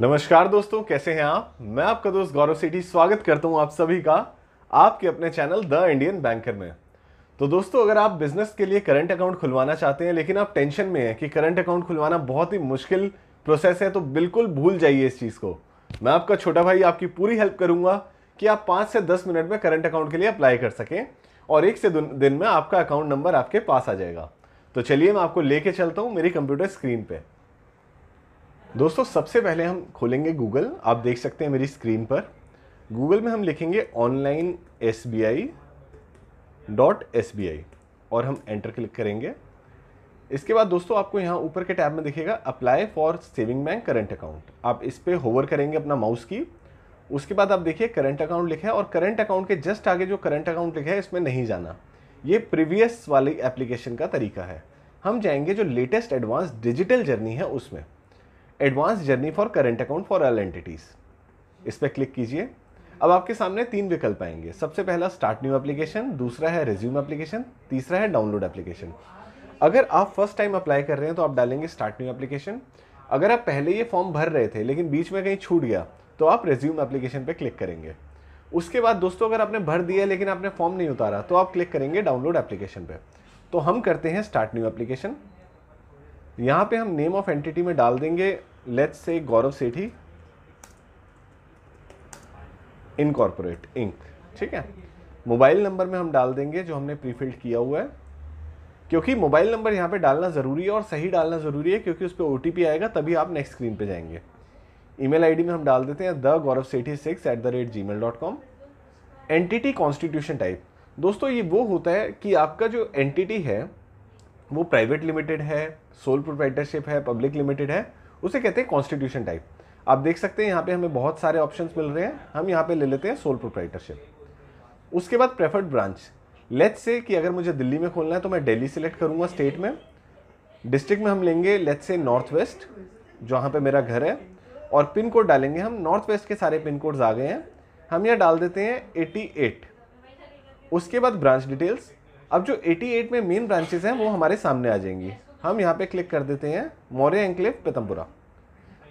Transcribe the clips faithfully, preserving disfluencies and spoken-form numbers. नमस्कार दोस्तों, कैसे हैं आप। मैं आपका दोस्त गौरव सेठी स्वागत करता हूं आप सभी का आपके अपने चैनल द इंडियन बैंकर में। तो दोस्तों, अगर आप बिजनेस के लिए करंट अकाउंट खुलवाना चाहते हैं लेकिन आप टेंशन में हैं कि करंट अकाउंट खुलवाना बहुत ही मुश्किल प्रोसेस है, तो बिल्कुल भूल जाइए इस चीज़ को। मैं आपका छोटा भाई आपकी पूरी हेल्प करूँगा कि आप पाँच से दस मिनट में करंट अकाउंट के लिए अप्लाई कर सकें और एक से दिन में आपका अकाउंट नंबर आपके पास आ जाएगा। तो चलिए मैं आपको लेके चलता हूँ मेरी कंप्यूटर स्क्रीन पर। दोस्तों, सबसे पहले हम खोलेंगे गूगल। आप देख सकते हैं मेरी स्क्रीन पर। गूगल में हम लिखेंगे online S B I dot S B I और हम एंटर क्लिक करेंगे। इसके बाद दोस्तों आपको यहाँ ऊपर के टैब में दिखेगा apply for saving bank current account. आप इस पर होवर करेंगे अपना माउस की। उसके बाद आप देखिए करंट अकाउंट लिखा है और करंट अकाउंट के जस्ट आगे जो करंट अकाउंट लिखा है इसमें नहीं जाना। ये प्रीवियस वाली एप्लीकेशन का तरीका है। हम जाएंगे जो लेटेस्ट एडवांस डिजिटल जर्नी है उसमें, advance journey for current account for all entities, इस पर क्लिक कीजिए। अब आपके सामने तीन विकल्प आएंगे। सबसे पहला स्टार्ट न्यू एप्लीकेशन, दूसरा है रिज्यूम एप्लीकेशन, तीसरा है डाउनलोड एप्लीकेशन। अगर आप फर्स्ट टाइम अप्लाई कर रहे हैं तो आप डालेंगे स्टार्ट न्यू एप्लीकेशन। अगर आप पहले ये फॉर्म भर रहे थे लेकिन बीच में कहीं छूट गया तो आप रिज्यूम एप्लीकेशन पर क्लिक करेंगे। उसके बाद दोस्तों अगर आपने भर दिया लेकिन आपने फॉर्म नहीं उतारा तो आप क्लिक करेंगे डाउनलोड एप्लीकेशन पर। तो हम करते हैं स्टार्ट न्यू एप्लीकेशन। यहाँ पे हम नेम ऑफ एंटिटी में डाल देंगे let's say Gaurav Sethi incorporate ink, ठीक है। मोबाइल नंबर में हम डाल देंगे जो हमने प्रीफिल्ड किया हुआ है, क्योंकि मोबाइल नंबर यहाँ पे डालना ज़रूरी है और सही डालना ज़रूरी है क्योंकि उस पर ओ टी पी आएगा तभी आप नेक्स्ट स्क्रीन पे जाएंगे। ईमेल आईडी में हम डाल देते हैं the Gaurav Sethi six at the rate Gmail dot com. Entity constitution type दोस्तों ये वो होता है कि आपका जो एंटिटी है वो प्राइवेट लिमिटेड है, सोल प्रोप्राइटरशिप है, पब्लिक लिमिटेड है, उसे कहते हैं कॉन्स्टिट्यूशन टाइप। आप देख सकते हैं यहाँ पे हमें बहुत सारे ऑप्शंस मिल रहे हैं। हम यहाँ पे ले लेते हैं सोल प्रोप्राइटरशिप। उसके बाद प्रेफर्ड ब्रांच, लेट्स से कि अगर मुझे दिल्ली में खोलना है तो मैं दिल्ली सिलेक्ट करूँगा स्टेट में। डिस्ट्रिक्ट में हम लेंगे लेट्स से नॉर्थ वेस्ट, जहाँ पर मेरा घर है, और पिन कोड डालेंगे हम। नॉर्थ वेस्ट के सारे पिन कोड्स आ गए हैं। हम यहाँ डाल देते हैं एटी एट। उसके बाद ब्रांच डिटेल्स। अब जो एटी एट में मेन ब्रांचेस हैं वो हमारे सामने आ जाएंगी। हम यहाँ पे क्लिक कर देते हैं मौर्य एंक्लेव पीतमपुरा।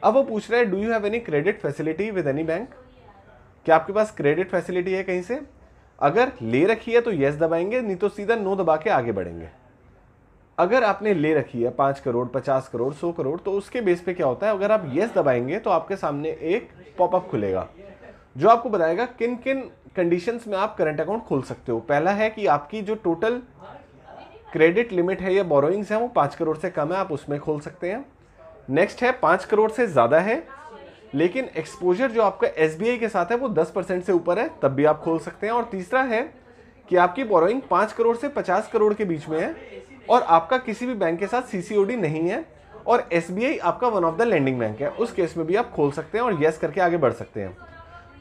अब वो पूछ रहा है do you have any credit facility with any bank, क्या आपके पास क्रेडिट फैसिलिटी है कहीं से। अगर ले रखी है तो येस दबाएंगे, नहीं तो सीधा नो दबा के आगे बढ़ेंगे। अगर आपने ले रखी है पाँच करोड़, पचास करोड़, सौ करोड़, तो उसके बेस पर क्या होता है, अगर आप येस दबाएंगे तो आपके सामने एक पॉपअप खुलेगा जो आपको बताएगा किन किन कंडीशंस में आप करंट अकाउंट खोल सकते हो। पहला है कि आपकी जो टोटल क्रेडिट लिमिट है या बोरोइंग्स है वो पाँच करोड़ से कम है, आप उसमें खोल सकते हैं। नेक्स्ट है पाँच करोड़ से ज़्यादा है लेकिन एक्सपोजर जो आपका एस बी आई के साथ है वो दस परसेंट से ऊपर है, तब भी आप खोल सकते हैं। और तीसरा है कि आपकी बोरोइंग पाँच करोड़ से पचास करोड़ के बीच में है और आपका किसी भी बैंक के साथ सी सी ओ डी नहीं है और एस बी आई आपका one of the lending bank है, उस केस में भी आप खोल सकते हैं और येस करके आगे बढ़ सकते हैं।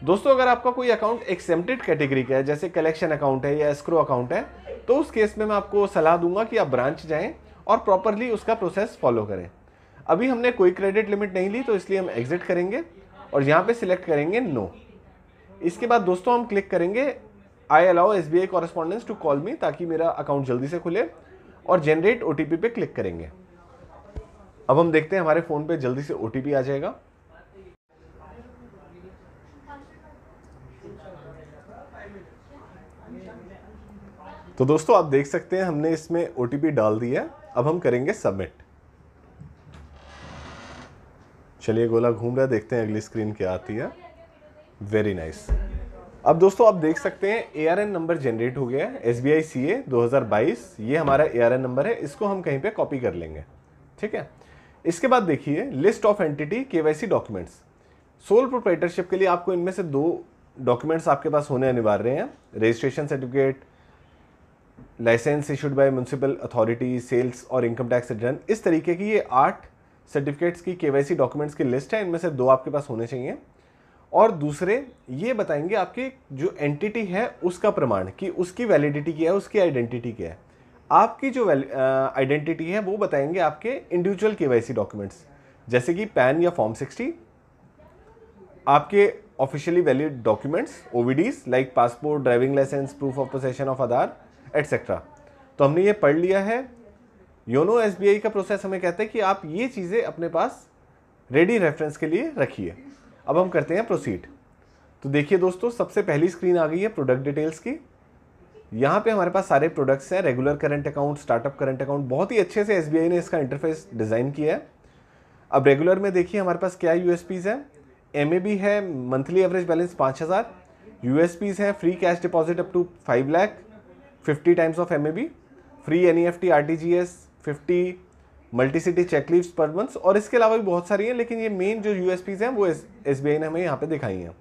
दोस्तों अगर आपका कोई अकाउंट एक्सेम्प्टेड कैटेगरी का है, जैसे कलेक्शन अकाउंट है या एस्क्रो अकाउंट है, तो उस केस में मैं आपको सलाह दूंगा कि आप ब्रांच जाएं और प्रॉपरली उसका प्रोसेस फॉलो करें। अभी हमने कोई क्रेडिट लिमिट नहीं ली तो इसलिए हम एग्जिट करेंगे और यहाँ पे सिलेक्ट करेंगे नो। इसके बाद दोस्तों हम क्लिक करेंगे I allow S B I correspondence to call me, ताकि मेरा अकाउंट जल्दी से खुले, और जनरेट ओ टी पी पे क्लिक करेंगे। अब हम देखते हैं हमारे फ़ोन पर जल्दी से ओ टी पी आ जाएगा। तो दोस्तों आप देख सकते हैं हमने इसमें ओ टी पी डाल दिया है। अब हम करेंगे सबमिट। चलिए गोला घूम रहा है, देखते हैं अगली स्क्रीन क्या आती है। Very nice. अब दोस्तों आप देख सकते हैं A R N number generate हो गया है, एस बी आई सी ए दो हज़ार बाईस, ये हमारा ए आर एन नंबर है। इसको हम कहीं पे कॉपी कर लेंगे, ठीक है। इसके बाद देखिए list of entity K Y C documents. Sole proprietorship के लिए आपको इनमें से दो डॉक्यूमेंट्स आपके पास होने अनिवार्य हैं, registration certificate, licence issued by municipal authority, sales और इनकम टैक्स रिटर्न। इस तरीके की ये आठ सर्टिफिकेट्स की केवाईसी डॉक्यूमेंट्स की लिस्ट है। इनमें से दो आपके पास होने चाहिए और दूसरे ये बताएंगे आपकी जो एंटिटी है उसका प्रमाण कि उसकी वैलिडिटी क्या है, उसकी आइडेंटिटी क्या है। आपकी जो आइडेंटिटी है वो बताएंगे आपके इंडिविजुअल केवाईसी डॉक्यूमेंट्स, जैसे कि पैन या फॉर्म सिक्सटी, आपके officially valid documents OVDs like passport, driving licence, proof of possession of Aadhaar etcetera. तो हमने ये पढ़ लिया है। योनो एस बी आई का प्रोसेस हमें कहता है कि आप ये चीज़ें अपने पास रेडी रेफरेंस के लिए रखिए। अब हम करते हैं प्रोसीड। तो देखिए दोस्तों, सबसे पहली स्क्रीन आ गई है प्रोडक्ट डिटेल्स की। यहाँ पे हमारे पास सारे प्रोडक्ट्स हैं, regular current account, startup current account. बहुत ही अच्छे से एस बी आई ने इसका इंटरफेस डिज़ाइन किया है। अब रेगुलर में देखिए हमारे पास क्या यू एस पीज़ हैं। एम ए बी है, मंथली एवरेज बैलेंस पाँच हज़ार। यू एस पीज़ हैं free cash deposit up to five lakh, fifty times of M A B, free N E F T R T G S, fifty multicity cheque leaves per month, और इसके अलावा भी बहुत सारी हैं, लेकिन ये मेन जो यू एस पीज़ हैं वो एस बी आई ने हमें यहाँ पे दिखाई हैं।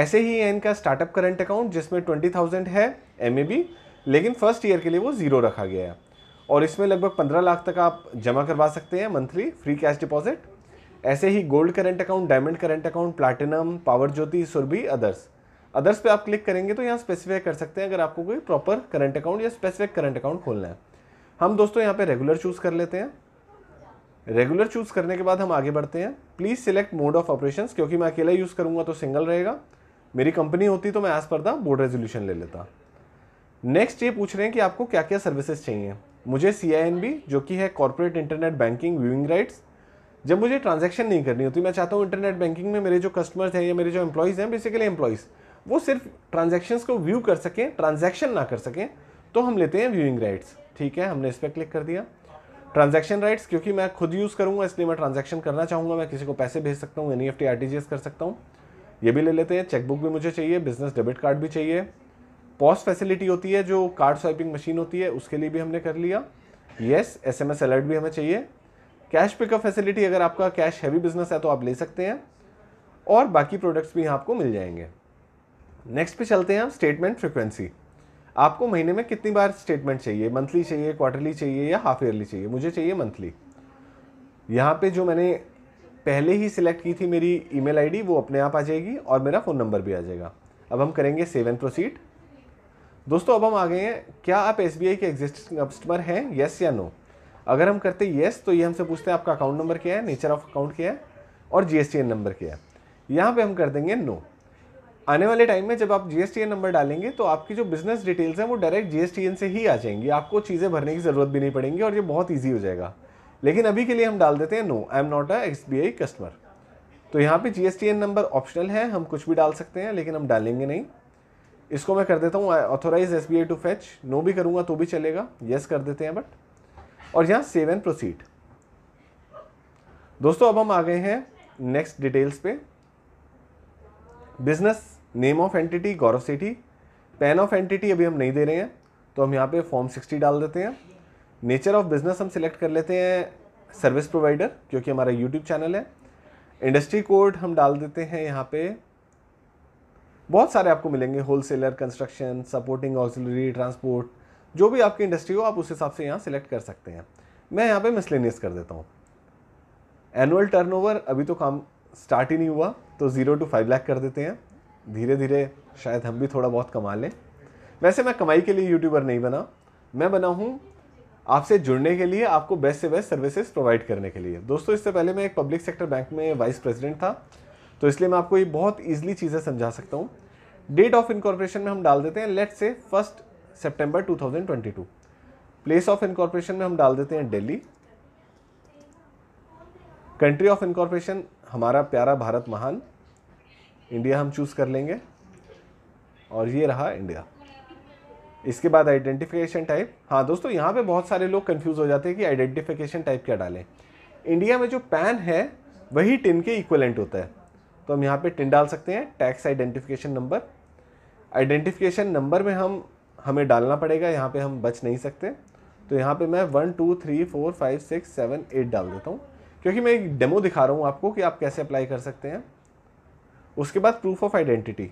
ऐसे ही है इनका स्टार्टअप करंट अकाउंट, जिसमें ट्वेंटी थाउजेंड है एम ए बी, लेकिन फर्स्ट ईयर के लिए वो जीरो रखा गया है, और इसमें लगभग पंद्रह लाख तक आप जमा करवा सकते हैं मंथली फ्री कैश डिपॉजिट। ऐसे ही gold current account, diamond current account, platinum, power Jyoti, Surabhi, others. Others पे आप क्लिक करेंगे तो यहाँ स्पेसिफाई कर सकते हैं अगर आपको कोई प्रॉपर करंट अकाउंट या स्पेसिफिक करंट अकाउंट खोलना है। हम दोस्तों यहाँ पे रेगुलर चूज़ कर लेते हैं। रेगुलर चूज़ करने के बाद हम आगे बढ़ते हैं। Please select mode of operation, क्योंकि मैं अकेला यूज़ करूँगा तो सिंगल रहेगा। मेरी कंपनी होती तो मैं as per the board resolution ले लेता। नेक्स्ट ये पूछ रहे हैं कि आपको क्या क्या सर्विसेज चाहिए। मुझे सी आई एन बी, जो कि है corporate internet banking viewing rights, जब मुझे ट्रांजैक्शन नहीं करनी होती, मैं चाहता हूँ इंटरनेट बैंकिंग में मेरे जो कस्टमर्स हैं या मेरे जो एम्प्लॉयज़ हैं, बेसिकली एम्प्लॉयज़, वो सिर्फ ट्रांजैक्शंस को व्यू कर सकें, ट्रांजैक्शन ना कर सकें, तो हम लेते हैं व्यूइंग राइट्स। ठीक है, हमने इस पर क्लिक कर दिया। ट्रांजैक्शन राइट्स, क्योंकि मैं खुद यूज़ करूँगा इसलिए मैं ट्रांजैक्शन करना चाहूँगा, मैं किसी को पैसे भेज सकता हूँ, N E F T R T G S कर सकता हूँ, ये भी ले लेते हैं। चेकबुक भी मुझे चाहिए, बिजनेस डेबिट कार्ड भी चाहिए। पॉस फैसिलिटी होती है जो कार्ड स्वाइपिंग मशीन होती है, उसके लिए भी हमने कर लिया। Yes, S M S alert भी हमें चाहिए। कैश पिकअप फैसिलिटी, अगर आपका कैश हैवी बिजनेस है तो आप ले सकते हैं, और बाकी प्रोडक्ट्स भी यहाँ आपको मिल जाएंगे। नेक्स्ट पे चलते हैं हम, स्टेटमेंट फ्रिक्वेंसी। आपको महीने में कितनी बार स्टेटमेंट चाहिए, मंथली चाहिए, क्वार्टरली चाहिए या हाफ ईयरली चाहिए। मुझे चाहिए मंथली। यहाँ पे जो मैंने पहले ही सिलेक्ट की थी मेरी ईमेल आईडी, वो अपने आप आ जाएगी, और मेरा फ़ोन नंबर भी आ जाएगा। अब हम करेंगे सेव एंड प्रोसीड। दोस्तों अब हम आ गए हैं, क्या आप एस बी आई के एग्जिस्टिंग कस्टमर हैं, येस या नो। अगर हम करते येस तो ये हमसे पूछते हैं आपका अकाउंट नंबर क्या है, नेचर ऑफ अकाउंट क्या है, और G S T N number क्या है। यहाँ पे हम कर देंगे नो। आने वाले टाइम में जब आप G S T N number डालेंगे तो आपकी जो बिजनेस डिटेल्स हैं वो direct G S T N से ही आ जाएंगी, आपको चीज़ें भरने की ज़रूरत भी नहीं पड़ेंगी, और ये बहुत ईजी हो जाएगा। लेकिन अभी के लिए हम डाल देते हैं no, I am not a S B I customer. तो यहाँ पे G S T N number optional है, हम कुछ भी डाल सकते हैं, लेकिन हम डालेंगे नहीं। इसको मैं कर देता हूँ authorise S B I to fetch, no भी करूँगा तो भी चलेगा, येस कर देते हैं बट, और यहाँ सेव एंड प्रोसीड। दोस्तों अब हम आ गए हैं नेक्स्ट डिटेल्स पे। Business name of entity Gaurav Sethi, PAN of entity अभी हम नहीं दे रहे हैं, तो हम यहाँ पे फॉर्म सिक्सटी डाल देते हैं। नेचर ऑफ बिजनेस हम सिलेक्ट कर लेते हैं सर्विस प्रोवाइडर, क्योंकि हमारा यूट्यूब चैनल है। इंडस्ट्री कोड हम डाल देते हैं यहाँ पे, बहुत सारे आपको मिलेंगे, wholesaler, construction, supporting auxiliary, transport, जो भी आपकी इंडस्ट्री हो आप उस हिसाब से यहाँ सिलेक्ट कर सकते हैं। मैं यहाँ पे मिसलेनियस कर देता हूँ। एनुअल टर्नओवर, अभी तो काम स्टार्ट ही नहीं हुआ, तो ज़ीरो टू फाइव लाख कर देते हैं, धीरे धीरे शायद हम भी थोड़ा बहुत कमा लें। वैसे मैं कमाई के लिए यूट्यूबर नहीं बना, मैं बना हूँ आपसे जुड़ने के लिए, आपको बेस्ट से बेस्ट सर्विसेज प्रोवाइड करने के लिए। दोस्तों इससे पहले मैं एक पब्लिक सेक्टर बैंक में वाइस प्रेसिडेंट था, तो इसलिए मैं आपको ये बहुत ईजिली चीज़ें समझा सकता हूँ। डेट ऑफ इनकॉर्पोरेशन में हम डाल देते हैं let's say first September two thousand twenty two. Place of incorporation में हम डाल देते हैं दिल्ली। कंट्री ऑफ इनकॉर्पोरेशन हमारा प्यारा भारत महान, इंडिया हम चूज़ कर लेंगे, और ये रहा इंडिया। इसके बाद आइडेंटिफिकेशन टाइप, हाँ दोस्तों यहाँ पे बहुत सारे लोग कंफ्यूज हो जाते हैं कि आइडेंटिफिकेशन टाइप क्या डालें। इंडिया में जो पैन है वही टिन के इक्वलेंट होता है, तो हम यहाँ पे टिन डाल सकते हैं। Tax identification number, identification number में हम हमें डालना पड़ेगा, यहाँ पे हम बच नहीं सकते, तो यहाँ पे मैं one two three four five six seven eight डाल देता हूँ, क्योंकि मैं एक डेमो दिखा रहा हूँ आपको कि आप कैसे अप्लाई कर सकते हैं। उसके बाद प्रूफ ऑफ आइडेंटिटी,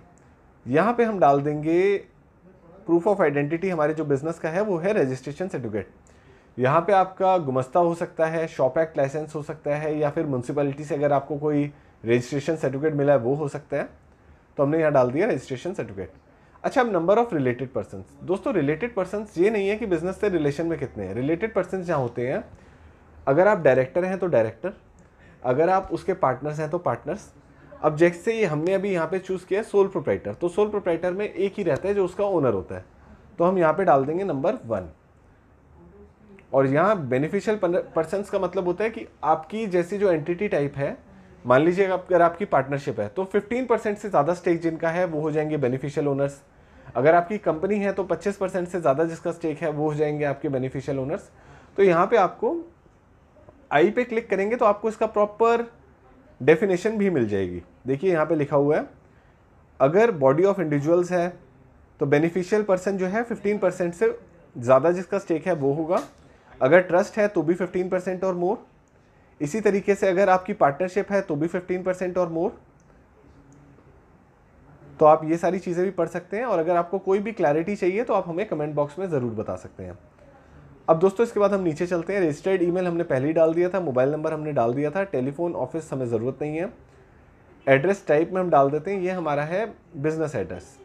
यहाँ पे हम डाल देंगे प्रूफ ऑफ आइडेंटिटी हमारे जो बिज़नेस का है वो है रजिस्ट्रेशन सर्टिफिकेट। यहाँ पे आपका गुमस्ता हो सकता है, शॉप एक्ट लाइसेंस हो सकता है, या फिर म्यूनसिपैलिटी से अगर आपको कोई रजिस्ट्रेशन सर्टिफिकेट मिला है वो हो सकता है, तो हमने यहाँ डाल दिया रजिस्ट्रेशन सर्टिफिकेट। अच्छा, अब नंबर ऑफ रिलेटेड पर्सन्स। दोस्तों रिलेटेड पर्सन्स ये नहीं है कि बिज़नेस से रिलेशन में कितने हैं, रिलेटेड पर्सन्स जहाँ होते हैं, अगर आप डायरेक्टर हैं तो डायरेक्टर, अगर आप उसके पार्टनर्स हैं तो पार्टनर्स। अब जैसे ये हमने अभी यहाँ पे चूज़ किया है सोल प्रोप्राइटर, तो सोल प्रोप्राइटर में एक ही रहता है जो उसका ओनर होता है, तो हम यहाँ पे डाल देंगे नंबर वन। और यहाँ बेनिफिशियल पर्सन्स का मतलब होता है कि आपकी जैसी जो एंटिटी टाइप है मान लीजिए अगर आपकी पार्टनरशिप है तो पंद्रह परसेंट से ज़्यादा स्टेक जिनका है वो हो जाएंगे बेनिफिशियल ओनर्स। अगर आपकी कंपनी है तो पच्चीस परसेंट से ज़्यादा जिसका स्टेक है वो हो जाएंगे आपके बेनिफिशियल ओनर्स। तो यहाँ पे आपको आई पे क्लिक करेंगे तो आपको इसका प्रॉपर डेफिनेशन भी मिल जाएगी। देखिए यहाँ पे लिखा हुआ है अगर बॉडी ऑफ इंडिविजुअल्स है तो बेनिफिशियल पर्सन जो है पंद्रह परसेंट से ज़्यादा जिसका स्टेक है वो होगा। अगर ट्रस्ट है तो भी पंद्रह परसेंट और मोर। इसी तरीके से अगर आपकी पार्टनरशिप है तो भी पंद्रह परसेंट और मोर। तो आप ये सारी चीज़ें भी पढ़ सकते हैं और अगर आपको कोई भी क्लैरिटी चाहिए तो आप हमें कमेंट बॉक्स में ज़रूर बता सकते हैं। अब दोस्तों इसके बाद हम नीचे चलते हैं। रजिस्टर्ड ईमेल हमने पहले ही डाल दिया था, मोबाइल नंबर हमने डाल दिया था, टेलीफोन ऑफिस हमें ज़रूरत नहीं है। एड्रेस टाइप में हम डाल देते हैं, ये हमारा है business address.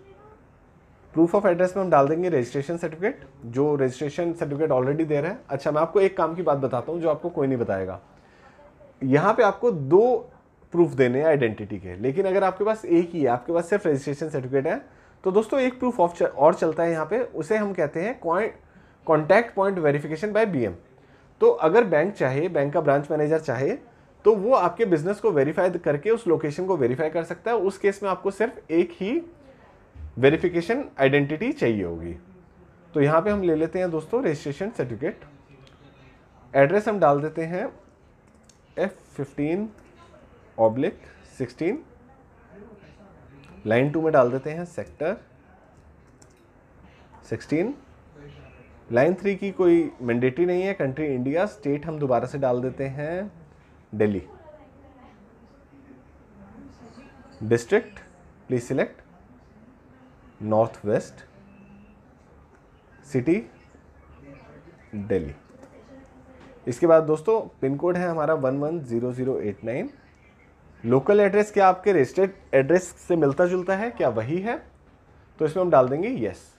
Proof of address में हम डाल देंगे रजिस्ट्रेशन सर्टिफिकेट, जो रजिस्ट्रेशन सर्टिफिकेट ऑलरेडी दे रहा है। अच्छा मैं आपको एक काम की बात बताता हूँ जो आपको कोई नहीं बताएगा। यहाँ पे आपको दो प्रूफ देने हैं आइडेंटिटी के, लेकिन अगर आपके पास एक ही है, आपके पास सिर्फ रजिस्ट्रेशन सर्टिफिकेट है, तो दोस्तों एक प्रूफ ऑफ और चलता है यहाँ पे, उसे हम कहते हैं contact point verification by BM. तो अगर बैंक चाहे, बैंक का ब्रांच मैनेजर चाहे तो वो आपके बिजनेस को वेरीफाई करके उस लोकेशन को वेरीफाई कर सकता है। उस केस में आपको सिर्फ एक ही वेरिफिकेशन आइडेंटिटी चाहिए होगी। तो यहाँ पर हम ले लेते हैं दोस्तों रजिस्ट्रेशन सर्टिफिकेट। एड्रेस हम डाल देते हैं F fifteen oblique sixteen, line two में डाल देते हैं सेक्टर सिक्सटीन। लाइन थ्री की कोई मैंडेटरी नहीं है, कंट्री इंडिया, स्टेट हम दोबारा से डाल देते हैं Delhi. District please select north west, city Delhi. इसके बाद दोस्तों पिन कोड है हमारा one one zero zero eight nine. Local address क्या आपके रजिस्टर्ड एड्रेस से मिलता जुलता है, क्या वही है, तो इसमें हम डाल देंगे येस।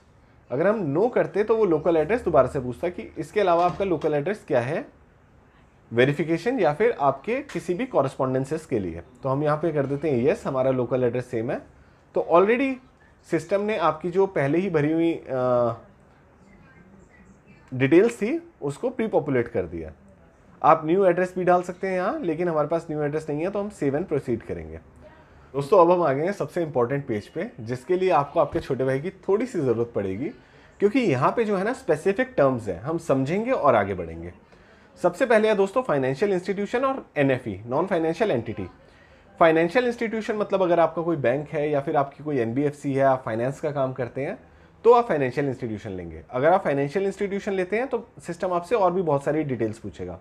अगर हम नो करते तो वो लोकल एड्रेस दोबारा से पूछता कि इसके अलावा आपका लोकल एड्रेस क्या है वेरिफिकेशन या फिर आपके किसी भी कॉरेस्पॉन्डेंसेस के लिए। तो हम यहाँ पे कर देते हैं येस, हमारा लोकल एड्रेस सेम है। तो ऑलरेडी सिस्टम ने आपकी जो पहले ही भरी हुई डिटेल्स थी उसको प्री पॉपुलेट कर दिया। आप न्यू एड्रेस भी डाल सकते हैं यहाँ, लेकिन हमारे पास न्यू एड्रेस नहीं है तो हम सेव एंड प्रोसीड करेंगे। दोस्तों अब हम आ गए हैं सबसे इम्पॉर्टेंट पेज पे, जिसके लिए आपको आपके छोटे भाई की थोड़ी सी ज़रूरत पड़ेगी, क्योंकि यहाँ पे जो है ना स्पेसिफिक टर्म्स हैं, हम समझेंगे और आगे बढ़ेंगे। सबसे पहले है दोस्तों फाइनेंशियल इंस्टीट्यूशन और N F E, non financial entity. Financial institution मतलब अगर आपका कोई बैंक है या फिर आपकी कोई एन बी एफ सी है, आप फाइनेंस का काम करते हैं तो आप फाइनेंशियल इंस्टीट्यूशन लेंगे। अगर आप फाइनेंशियल इंस्टीट्यूशन लेते हैं तो सिस्टम आपसे और भी बहुत सारी डिटेल्स पूछेगा।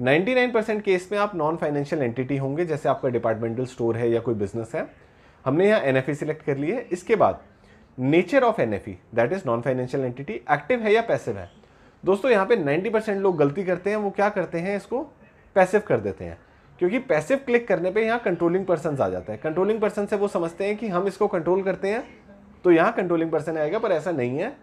निन्यानवे परसेंट केस में आप नॉन फाइनेंशियल एंटिटी होंगे, जैसे आपका डिपार्टमेंटल स्टोर है या कोई बिजनेस है। हमने यहाँ एनएफई सिलेक्ट कर ली है। इसके बाद nature of NFE, that is non financial entity, active है या पैसिव है। दोस्तों यहाँ पे नब्बे परसेंट लोग गलती करते हैं, वो क्या करते हैं इसको पैसिव कर देते हैं, क्योंकि पैसिव क्लिक करने पे यहाँ कंट्रोलिंग पर्सन आ जाता है। कंट्रोलिंग पर्सन से वो समझते हैं कि हम इसको कंट्रोल करते हैं तो यहाँ कंट्रोलिंग पर्सन आएगा, पर ऐसा नहीं है।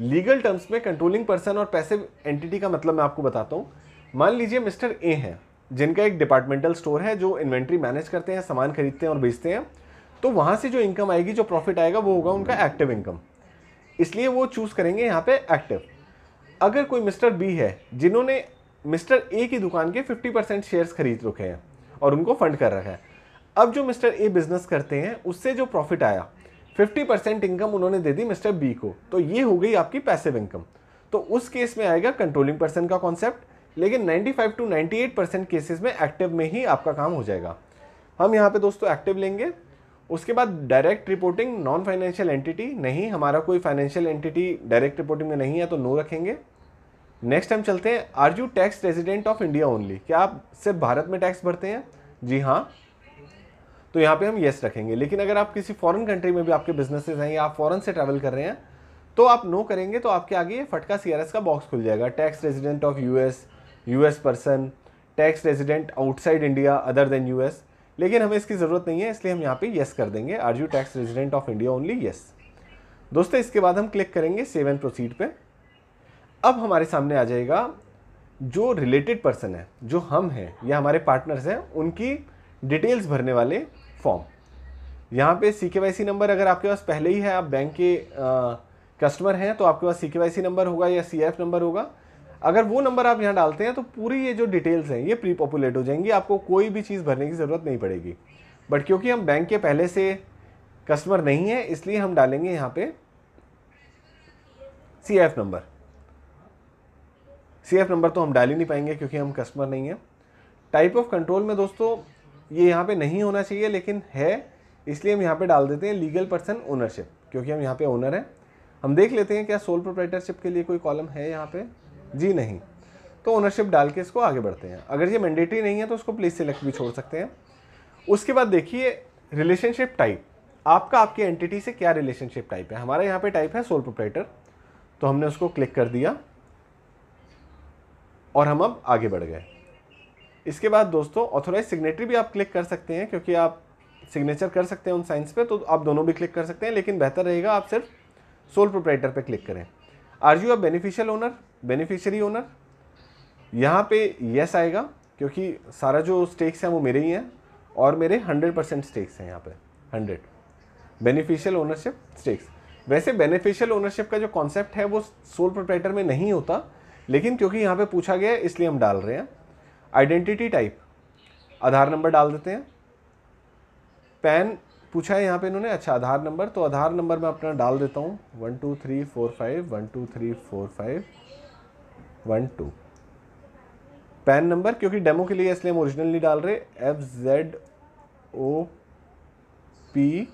लीगल टर्म्स में कंट्रोलिंग पर्सन और पैसिव एंटिटी का मतलब मैं आपको बताता हूँ। मान लीजिए मिस्टर ए हैं, जिनका एक डिपार्टमेंटल स्टोर है, जो इन्वेंट्री मैनेज करते हैं, सामान खरीदते हैं और बेचते हैं, तो वहाँ से जो इनकम आएगी, जो प्रॉफिट आएगा, वो होगा उनका एक्टिव इनकम, इसलिए वो चूज़ करेंगे यहाँ पे एक्टिव। अगर कोई मिस्टर बी है, जिन्होंने मिस्टर ए की दुकान के पचास परसेंट शेयर्स खरीद रखे हैं और उनको फंड कर रखा है, अब जो मिस्टर ए बिजनेस करते हैं उससे जो प्रॉफिट आया पचास परसेंट इनकम उन्होंने दे दी मिस्टर बी को, तो ये हो गई आपकी पैसिव इनकम। तो उस केस में आएगा कंट्रोलिंग पर्सन का कॉन्सेप्ट, लेकिन पचानवे टू अट्ठानवे परसेंट केसेस में एक्टिव में ही आपका काम हो जाएगा। हम यहाँ पे दोस्तों एक्टिव लेंगे। उसके बाद direct reporting non financial entity नहीं, हमारा कोई फाइनेंशियल एंटिटी डायरेक्ट रिपोर्टिंग में नहीं है तो नो रखेंगे। नेक्स्ट हम चलते हैं, are you tax resident of India only, क्या आप सिर्फ भारत में टैक्स भरते हैं, जी हाँ, तो यहाँ पे हम येस रखेंगे। लेकिन अगर आप किसी फॉरेन कंट्री में भी आपके बिजनेसेस हैं या आप फॉरेन से ट्रैवल कर रहे हैं तो आप नो करेंगे, तो आपके आगे ये फटका सी आर एस का बॉक्स खुल जाएगा, tax resident of US, US person, tax resident outside India other than US, लेकिन हमें इसकी ज़रूरत नहीं है इसलिए हम यहाँ पे येस कर देंगे, are you tax resident of India only, yes. दोस्तों इसके बाद हम क्लिक करेंगे सेव एंड प्रोसीड पे। अब हमारे सामने आ जाएगा जो रिलेटेड पर्सन है, जो हम हैं या हमारे पार्टनर्स हैं, उनकी डिटेल्स भरने वाले फॉर्म। यहाँ पे सी के वाई सी नंबर अगर आपके पास पहले ही है, आप बैंक के कस्टमर हैं तो आपके पास सी के वाई सी नंबर होगा या सी एफ नंबर होगा। अगर वो नंबर आप यहाँ डालते हैं तो पूरी ये जो डिटेल्स हैं ये प्री पॉपुलेट हो जाएंगी, आपको कोई भी चीज़ भरने की ज़रूरत नहीं पड़ेगी। बट क्योंकि हम बैंक के पहले से कस्टमर नहीं है इसलिए हम डालेंगे यहाँ पे C F number. C F number तो हम डाल ही नहीं पाएंगे क्योंकि हम कस्टमर नहीं है। टाइप ऑफ कंट्रोल में दोस्तों ये यहाँ पे नहीं होना चाहिए लेकिन है, इसलिए हम यहाँ पे डाल देते हैं लीगल पर्सन ओनरशिप, क्योंकि हम यहाँ पे ओनर हैं। हम देख लेते हैं क्या सोल प्रोप्राइटरशिप के लिए कोई कॉलम है यहाँ पे, जी नहीं, तो ओनरशिप डाल के इसको आगे बढ़ते हैं। अगर ये मैंडेटरी नहीं है तो उसको प्लेस सेलेक्ट भी छोड़ सकते हैं। उसके बाद देखिए रिलेशनशिप टाइप, आपका आपकी एंटिटी से क्या रिलेशनशिप टाइप है। हमारा यहाँ पे टाइप है सोल प्रोप्राइटर, तो हमने उसको क्लिक कर दिया और हम अब आगे बढ़ गए। इसके बाद दोस्तों ऑथोराइज सिग्नेटरी भी आप क्लिक कर सकते हैं, क्योंकि आप सिग्नेचर कर सकते हैं उन साइंस पे, तो आप दोनों भी क्लिक कर सकते हैं, लेकिन बेहतर रहेगा आप सिर्फ सोल प्रोप्राइटर पे क्लिक करें। Are you a beneficial owner, beneficiary owner, यहाँ पे येस आएगा क्योंकि सारा जो स्टेक्स हैं वो मेरे ही हैं और मेरे हंड्रेड परसेंट स्टेक्स हैं यहाँ पे हंड्रेड। बेनिफिशियल ओनरशिप स्टेक्स, वैसे बेनिफिशियल ओनरशिप का जो कॉन्सेप्ट है वो सोल प्रोप्राइटर में नहीं होता, लेकिन क्योंकि यहाँ पे पूछा गया है इसलिए हम डाल रहे हैं। आइडेंटिटी टाइप, आधार नंबर डाल देते हैं। पैन पूछा है यहाँ पे इन्होंने, अच्छा आधार नंबर, तो आधार नंबर मैं अपना डाल देता हूँ one two three four five, one two three four five, one two. PAN number क्योंकि डेमो के लिए इसलिए हम ओरिजिनल नहीं डाल रहे, F Z O P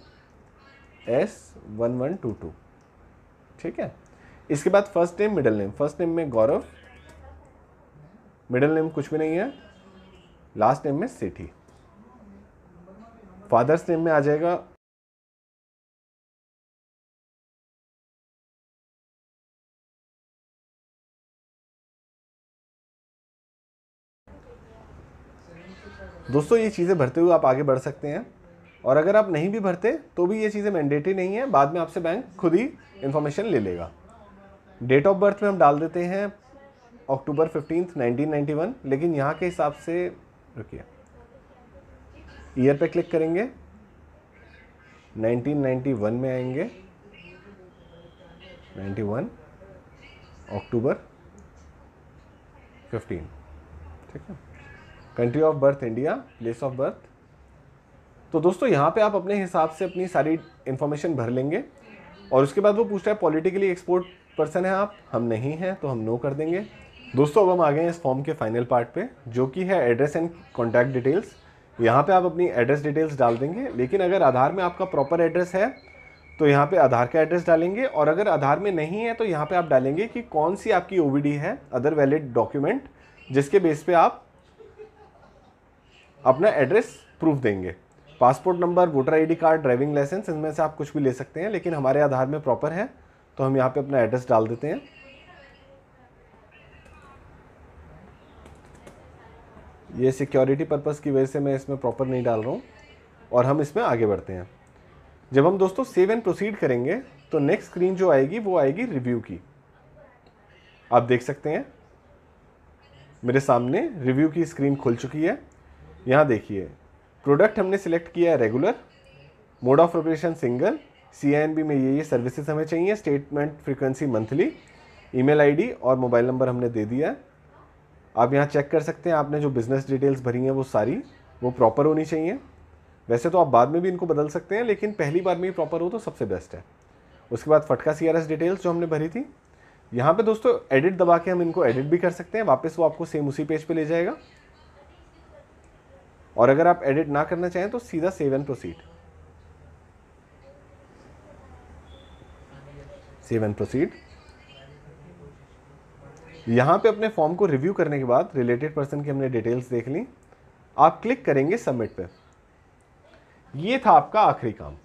S one one two two, ठीक है। इसके बाद first name middle name, first name में गौरव, मिडिल नेम कुछ भी नहीं है, लास्ट नेम में सेठी। फादर्स नेम में आ जाएगा दोस्तों। ये चीज़ें भरते हुए आप आगे बढ़ सकते हैं, और अगर आप नहीं भी भरते तो भी ये चीज़ें मैंडेटरी नहीं है, बाद में आपसे बैंक खुद ही इन्फॉर्मेशन ले लेगा। डेट ऑफ बर्थ में हम डाल देते हैं October fifteenth nineteen ninety one, लेकिन यहाँ के हिसाब से रुकिए, ईयर पे क्लिक करेंगे, नाइनटीन नाइन्टी वन में आएंगे, नाइन्टी वन अक्टूबर फिफ्टीन, ठीक है। Country of birth India, place of birth, तो दोस्तों यहाँ पे आप अपने हिसाब से अपनी सारी इन्फॉर्मेशन भर लेंगे। और उसके बाद वो पूछ रहा है पॉलिटिकली एक्सपोर्ट पर्सन है आप, हम नहीं हैं तो हम नो कर देंगे। दोस्तों अब हम आ गए हैं इस फॉर्म के फाइनल पार्ट पे, जो कि है एड्रेस एंड कॉन्टैक्ट डिटेल्स। यहाँ पे आप अपनी एड्रेस डिटेल्स डाल देंगे, लेकिन अगर आधार में आपका प्रॉपर एड्रेस है तो यहाँ पे आधार का एड्रेस डालेंगे, और अगर आधार में नहीं है तो यहाँ पे आप डालेंगे कि कौन सी आपकी ओ बी डी है, अदर वैलिड डॉक्यूमेंट, जिसके बेस पे आप अपना एड्रेस प्रूफ देंगे। Passport number, voter I D card, driving licence, इनमें से आप कुछ भी ले सकते हैं, लेकिन हमारे आधार में प्रॉपर है तो हम यहाँ पे अपना एड्रेस डाल देते हैं। ये सिक्योरिटी पर्पस की वजह से मैं इसमें प्रॉपर नहीं डाल रहा हूँ, और हम इसमें आगे बढ़ते हैं। जब हम दोस्तों सेव एंड प्रोसीड करेंगे तो नेक्स्ट स्क्रीन जो आएगी वो आएगी रिव्यू की। आप देख सकते हैं मेरे सामने रिव्यू की स्क्रीन खुल चुकी है। यहाँ देखिए प्रोडक्ट हमने सिलेक्ट किया है regular, mode of operation single, C I N B में ये ये सर्विसेज हमें चाहिए, statement frequency monthly, email ID और मोबाइल नंबर हमने दे दिया है। आप यहाँ चेक कर सकते हैं आपने जो बिज़नेस डिटेल्स भरी हैं वो सारी वो प्रॉपर होनी चाहिए। वैसे तो आप बाद में भी इनको बदल सकते हैं, लेकिन पहली बार में ही प्रॉपर हो तो सबसे बेस्ट है। उसके बाद फटका सी आर एस डिटेल्स जो हमने भरी थी, यहाँ पे दोस्तों एडिट दबा के हम इनको एडिट भी कर सकते हैं, वापस वो आपको सेम उसी पेज पर पे ले जाएगा। और अगर आप एडिट ना करना चाहें तो सीधा save and proceed, save and proceed. यहाँ पे अपने फॉर्म को रिव्यू करने के बाद रिलेटेड पर्सन की हमने डिटेल्स देख ली, आप क्लिक करेंगे सबमिट पे। ये था आपका आखिरी काम।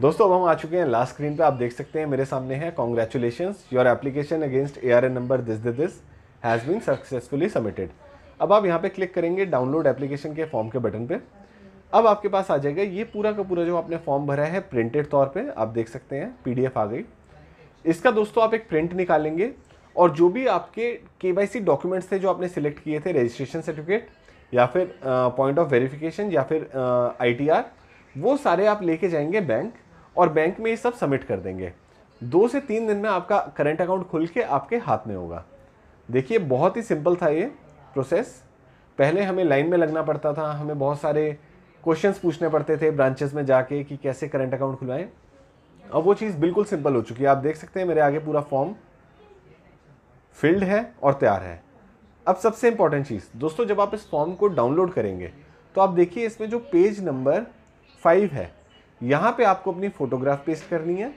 दोस्तों अब हम आ चुके हैं लास्ट स्क्रीन पे, आप देख सकते हैं मेरे सामने है congratulations, your application against A R N number this this this has been successfully submitted. अब आप यहाँ पे क्लिक करेंगे डाउनलोड एप्लीकेशन के फॉर्म के बटन पे। अब आपके पास आ जाएगा ये पूरा का पूरा जो आपने फॉर्म भरा है प्रिंटेड तौर पर, आप देख सकते हैं पी डी एफ आ गई। इसका दोस्तों आप एक प्रिंट निकालेंगे और जो भी आपके केवाईसी डॉक्यूमेंट्स थे जो आपने सिलेक्ट किए थे, रजिस्ट्रेशन सर्टिफिकेट या फिर पॉइंट ऑफ वेरिफिकेशन या फिर आईटीआर, वो सारे आप लेके जाएंगे बैंक और बैंक में ये सब सबमिट कर देंगे। दो से तीन दिन में आपका करंट अकाउंट खुल के आपके हाथ में होगा। देखिए बहुत ही सिंपल था ये प्रोसेस। पहले हमें लाइन में लगना पड़ता था, हमें बहुत सारे क्वेश्चंस पूछने पड़ते थे ब्रांचेस में जाके कि कैसे करंट अकाउंट खुलवाएं। अब वो चीज़ बिल्कुल सिंपल हो चुकी है। आप देख सकते हैं मेरे आगे पूरा फॉर्म फिल्ड है और तैयार है। अब सबसे इम्पॉर्टेंट चीज़ दोस्तों, जब आप इस फॉर्म को डाउनलोड करेंगे तो आप देखिए इसमें जो पेज नंबर फाइव है, यहाँ पे आपको अपनी फ़ोटोग्राफ पेस्ट करनी है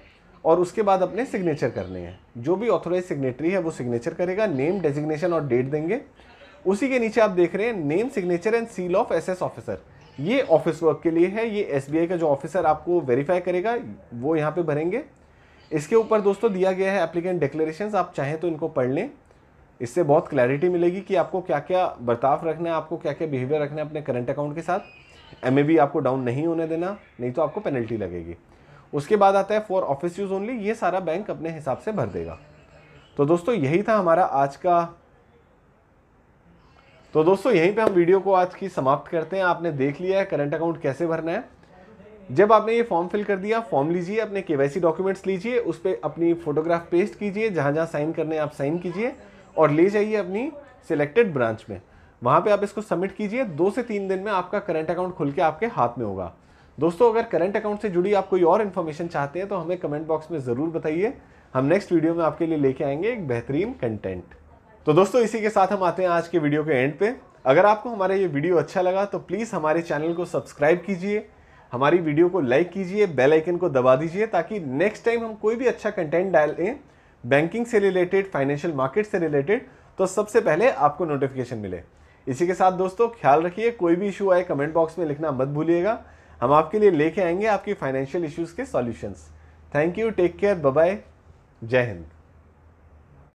और उसके बाद अपने सिग्नेचर करने हैं। जो भी ऑथोराइज सिग्नेटरी है वो सिग्नेचर करेगा, नेम, डेजिग्नेशन और डेट देंगे। उसी के नीचे आप देख रहे हैं name, signature and seal of S S officer. ये ऑफिस वर्क के लिए है। ये एस बी आई का जो ऑफिसर आपको वेरीफाई करेगा वो यहाँ पे भरेंगे। इसके ऊपर दोस्तों दिया गया है एप्लीकेंट डिक्लेरेशंस, आप चाहें तो इनको पढ़ लें। इससे बहुत क्लैरिटी मिलेगी कि आपको क्या क्या बर्ताव रखना है, आपको क्या क्या बिहेवियर रखना है अपने करंट अकाउंट के साथ। एम ए बी आपको डाउन नहीं होने देना, नहीं तो आपको पेनल्टी लगेगी। उसके बाद आता है फॉर ऑफिस यूज़ ओनली, ये सारा बैंक अपने हिसाब से भर देगा। तो दोस्तों यही था हमारा आज का तो दोस्तों यहीं पे हम वीडियो को आज की समाप्त करते हैं। आपने देख लिया है करंट अकाउंट कैसे भरना है। जब आपने ये फॉर्म फिल कर दिया, फॉर्म लीजिए, अपने केवाईसी डॉक्यूमेंट्स लीजिए, उस पर अपनी फोटोग्राफ पेस्ट कीजिए, जहाँ जहाँ साइन करने आप साइन कीजिए और ले जाइए अपनी सिलेक्टेड ब्रांच में। वहाँ पर आप इसको सबमिट कीजिए। दो से तीन दिन में आपका करंट अकाउंट खुल के आपके हाथ में होगा। दोस्तों अगर करंट अकाउंट से जुड़ी आप कोई और इन्फॉर्मेशन चाहते हैं तो हमें कमेंट बॉक्स में ज़रूर बताइए। हम नेक्स्ट वीडियो में आपके लिए लेके आएंगे एक बेहतरीन कंटेंट। तो दोस्तों इसी के साथ हम आते हैं आज के वीडियो के एंड पे। अगर आपको हमारा ये वीडियो अच्छा लगा तो प्लीज़ हमारे चैनल को सब्सक्राइब कीजिए, हमारी वीडियो को लाइक कीजिए, बेल आइकन को दबा दीजिए ताकि नेक्स्ट टाइम हम कोई भी अच्छा कंटेंट डालें बैंकिंग से रिलेटेड, फाइनेंशियल मार्केट से रिलेटेड, तो सबसे पहले आपको नोटिफिकेशन मिले। इसी के साथ दोस्तों ख्याल रखिए, कोई भी इशू आए कमेंट बॉक्स में लिखना मत भूलिएगा। हम आपके लिए लेके आएंगे आपकी फाइनेंशियल इश्यूज़ के solutions. Thank you, take care, bye bye, जय हिंद।